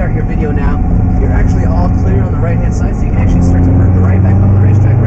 start your video now, you're actually all clear on the right hand side, so you can actually start to work right back on the racetrack.